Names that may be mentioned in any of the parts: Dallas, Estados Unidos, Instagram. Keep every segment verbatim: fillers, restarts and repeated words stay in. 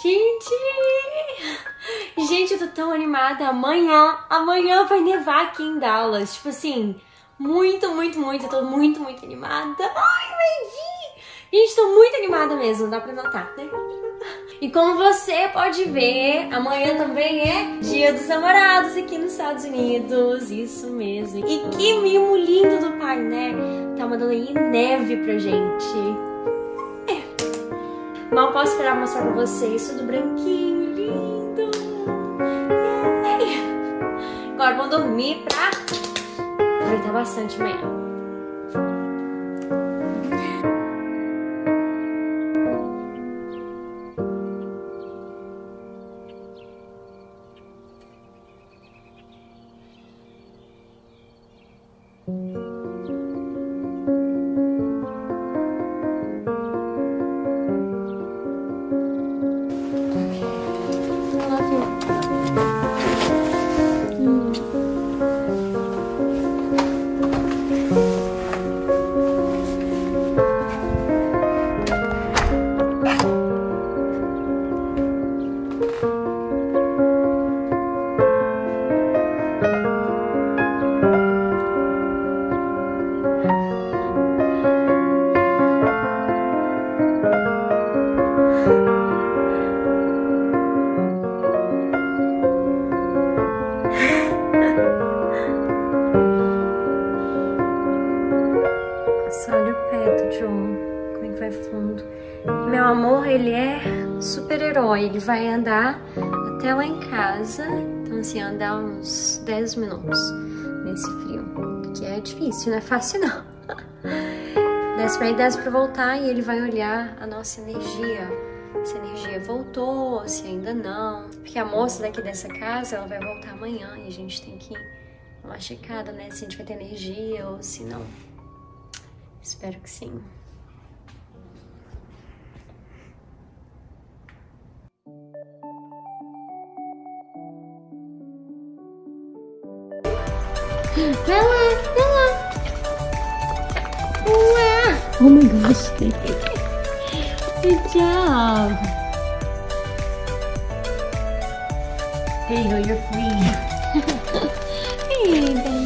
Gente! Gente, eu tô tão animada. Amanhã, amanhã vai nevar aqui em Dallas. Tipo assim, muito, muito, muito. Eu tô muito, muito animada. Ai, Mandy! Gente, tô muito animada mesmo, dá pra notar, né? E como você pode ver, amanhã também é Dia dos Namorados aqui nos Estados Unidos. Isso mesmo. E que mimo lindo do pai, né? Tá mandando aí neve pra gente. Mal posso esperar mostrar pra vocês tudo branquinho, lindo. Yeah. Agora vamos dormir pra aproveitar bastante amanhã. Meu amor, ele é super-herói, ele vai andar até lá em casa, então assim, andar uns dez minutos nesse frio, que é difícil, não é fácil não. Desce pra ir, desce pra voltar e ele vai olhar a nossa energia, se a energia voltou, se ainda não, porque a moça daqui dessa casa, ela vai voltar amanhã e a gente tem que dar uma checada, né, se a gente vai ter energia ou se não. Espero que sim. Vai lá, vai lá. Ué. Oh my gosh. Good job. There you go, you're free. Hey, baby.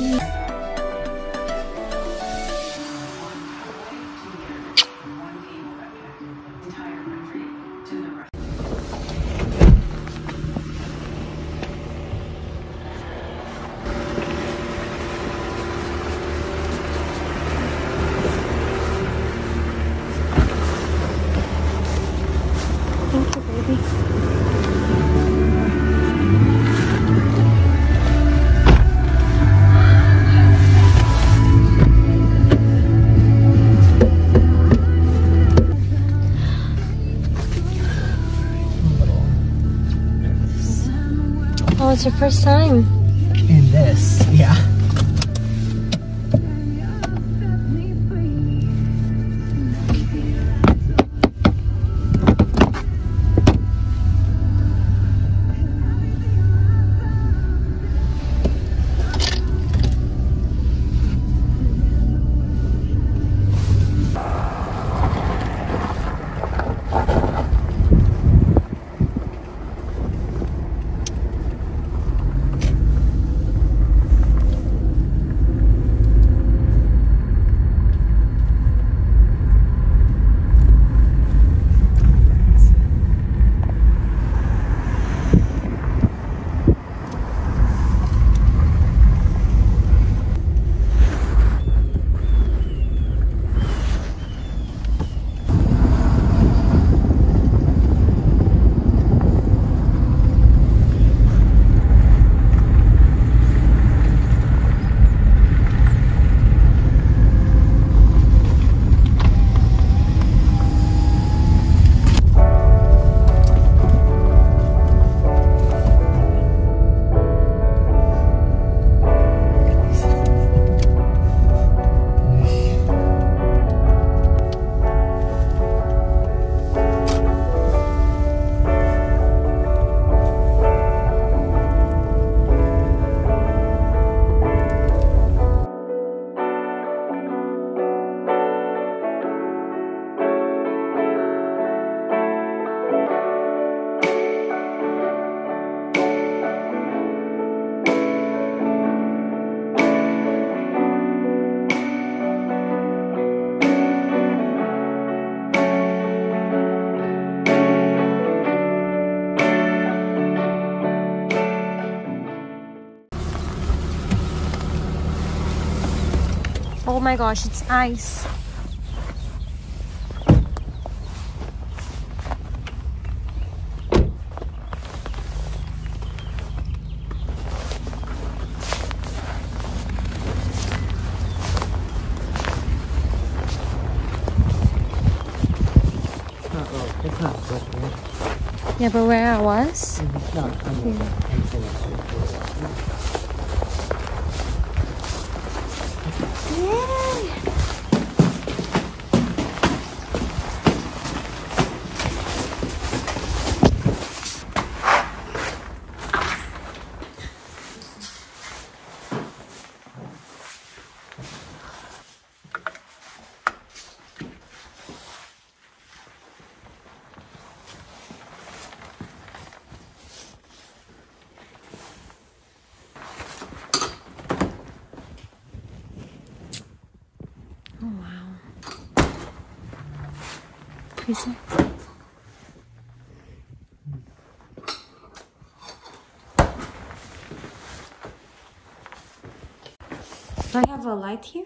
Oh, it's your first time. In this, yeah. Oh my gosh, it's ice. It's not wet here. Yeah, but where I was? It's not. I'm yeah. Crazy. Do I have a light here?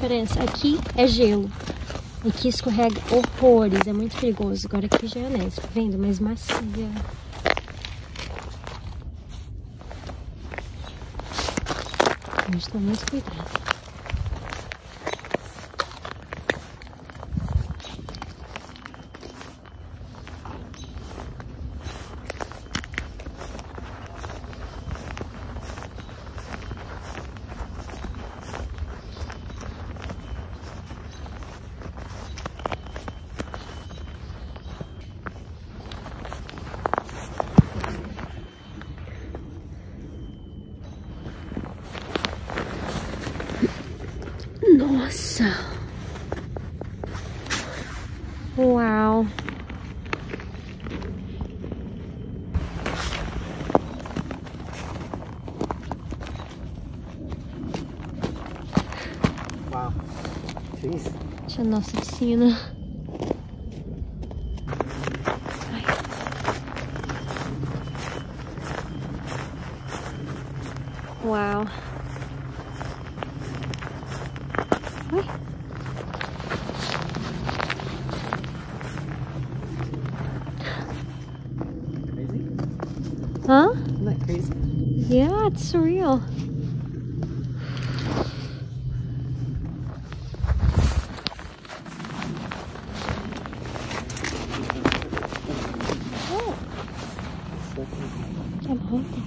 Diferença, aqui é gelo, aqui escorrega horrores, é muito perigoso. Agora aqui já é neve, tá vendo? Mas macia. A gente tá muito cuidado. Nossa! Uau! Uau! Que isso? Essa é a nossa piscina. Ai. Uau! Oi? Crazy? Huh? Isn't that crazy? Yeah, it's surreal. Oh. I'm holding.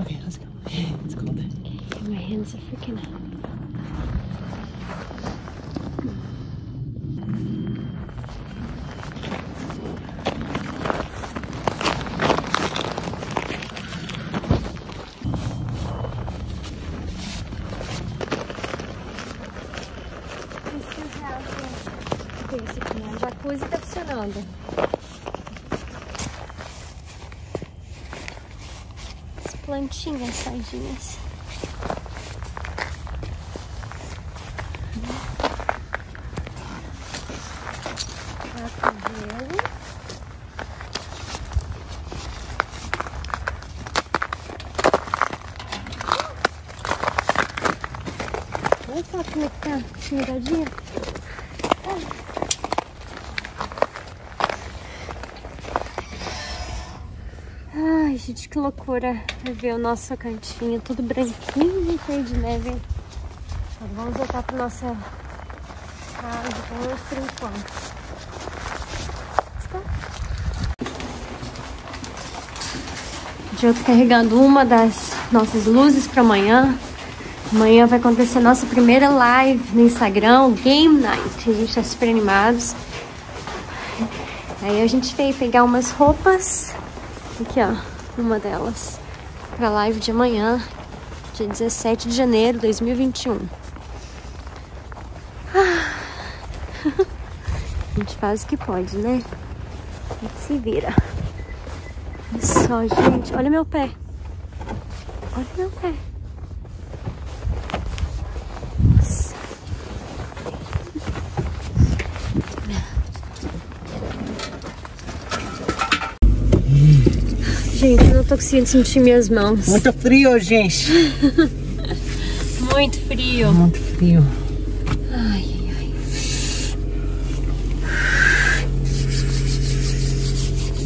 Okay, let's go. It's cold there. My hands are freaking out. O que é isso aqui? A jacuzzi tá funcionando. As plantinhas saidinhas. Olha só como é que tá, miradinha. Ai, gente, que loucura ver o nosso cantinho tudo branquinho e cheio de neve. Mas vamos voltar para nossa casa por enquanto. O Diogo carregando uma das nossas luzes para amanhã. Amanhã vai acontecer a nossa primeira live no Instagram, Game Night. A gente tá super animados. Aí a gente veio pegar umas roupas. Aqui, ó, uma delas. Pra live de amanhã, dia dezessete de janeiro de dois mil e vinte e um. Ah. A gente faz o que pode, né? A gente se vira. Olha só, gente. Olha meu pé. Olha meu pé. Gente, eu não tô conseguindo sentir minhas mãos. Muito frio, gente. Muito frio. Muito frio. Ai, ai,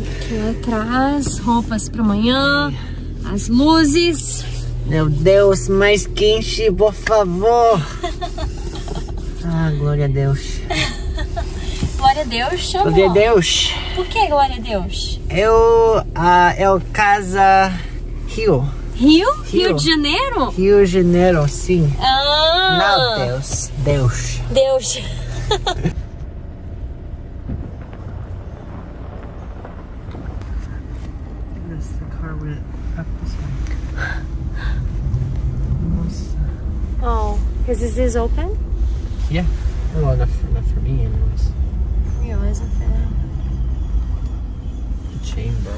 ai. Aqui atrás, roupas pra amanhã, as luzes. Meu Deus, mais quente, por favor. Ah, glória a Deus. Glória a Deus, chama. Glória a Deus. Por que glória a Deus? Eu, ah, é o Casa Rio. Rio? Rio. Rio de Janeiro? Rio de Janeiro, sim. Ah. Não, Deus. Deus. Deus. Oh, is this is open? Yeah. Well, not for, not for me, anyways. Yeah, why is it fair? Chain, bro.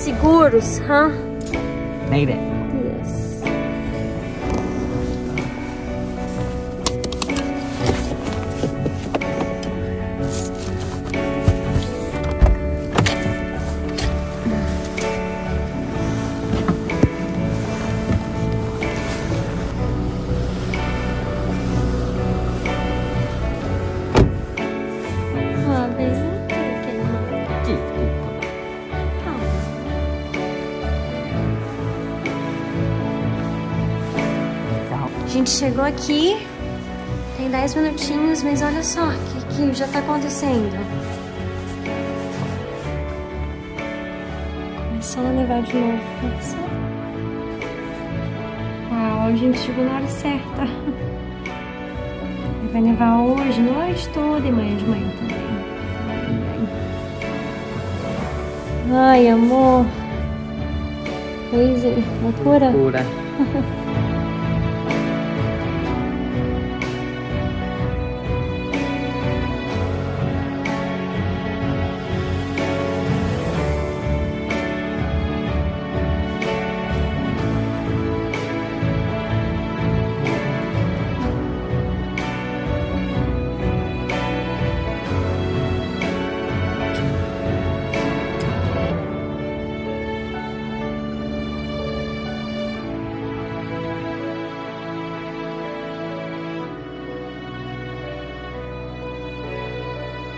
Seguros, huh? Made it. Yes. Oh, baby. A gente chegou aqui, tem dez minutinhos, mas olha só o que, que já tá acontecendo. Começando a nevar de novo, olha só. Uau, a gente chegou na hora certa. Vai nevar hoje, noite toda e amanhã de manhã também. Ai, amor. Crazy, loucura. Loucura.